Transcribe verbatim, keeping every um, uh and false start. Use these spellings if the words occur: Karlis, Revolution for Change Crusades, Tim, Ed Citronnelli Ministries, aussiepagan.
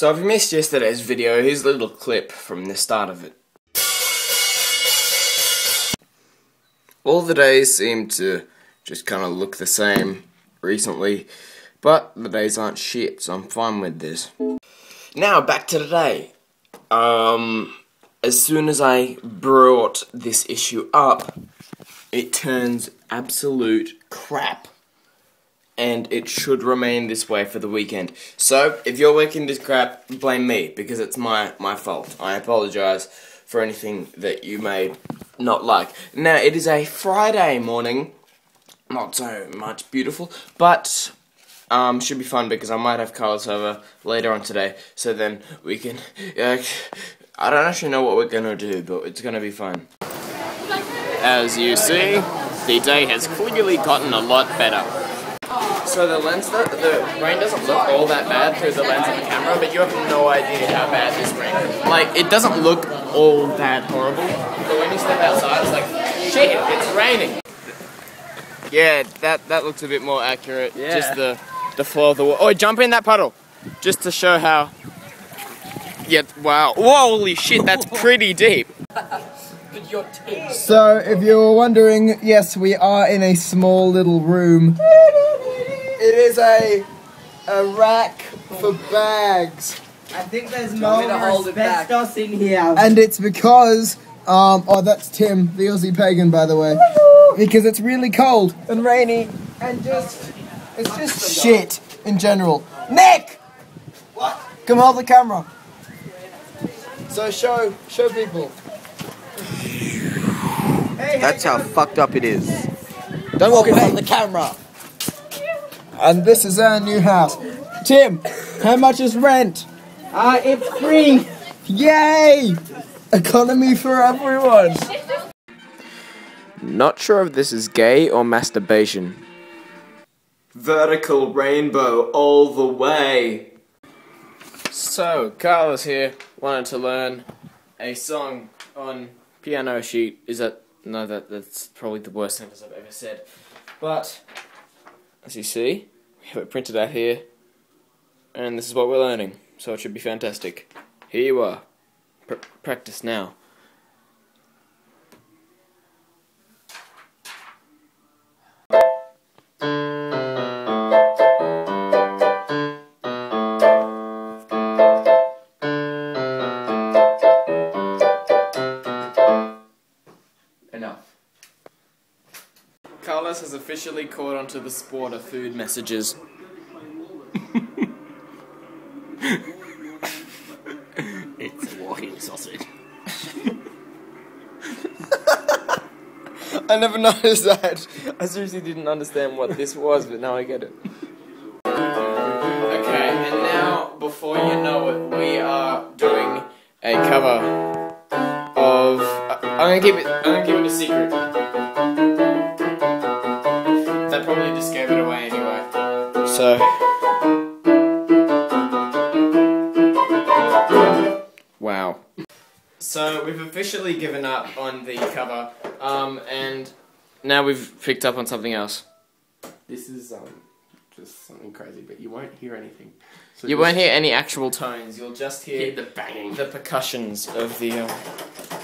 So if you missed yesterday's video, here's a little clip from the start of it. All the days seem to just kind of look the same recently, but the days aren't shit, so I'm fine with this. Now back to today. Um, as soon as I brought this issue up, it turns absolute crap. And it should remain this way for the weekend. So, if you're working this crap, blame me, because it's my, my fault. I apologise for anything that you may not like. Now, it is a Friday morning. Not so much beautiful, but um, should be fun, because I might have Karlis over later on today. So then we can... Uh, I don't actually know what we're going to do, but it's going to be fun. As you see, the day has clearly gotten a lot better. So the lens, that, the rain doesn't look all that bad through the lens of the camera, but you have no idea how bad this rain is. Like, it doesn't look all that horrible, but when you step outside, it's like, shit, it's raining. Yeah, that, that looks a bit more accurate, yeah. Just the, the floor of the water. Oh, jump in that puddle, just to show how, yeah, wow. Whoa, holy shit, that's pretty deep. So, if you were wondering, yes, we are in a small little room. It is a a rack for bags. I think there's more asbestos in here. And it's because, um, oh, that's Tim, the Aussie Pagan, by the way. Because it's really cold and rainy and just, it's just shit in general. Nick! What? Come hold the camera. So show, show people. That's how fucked up it is. Don't walk in front of the camera. And this is our new house. Tim, how much is rent? Uh, it's free. Yay! Economy for everyone. Not sure if this is gay or masturbation. Vertical rainbow all the way. So, Karlis here wanted to learn a song on piano sheet. Is that... No, that that's probably the worst sentence I've ever said. But... as you see, we have it printed out here, and this is what we're learning, so it should be fantastic. Here you are. Pr practice now. Enough. Karlis has officially caught onto the sport of food messages. It's a walking sausage. I never noticed that. I seriously didn't understand what this was, but now I get it. Okay, and now, before you know it, we are doing a cover of... Uh, I'm gonna keep it, I'm gonna keep it a secret. Probably just gave it away anyway. So, wow. So we've officially given up on the cover, um, and now we've picked up on something else. This is um, just something crazy, but you won't hear anything. So you won't hear any actual tones. You'll just hear, hear the banging, the percussions of the. Um,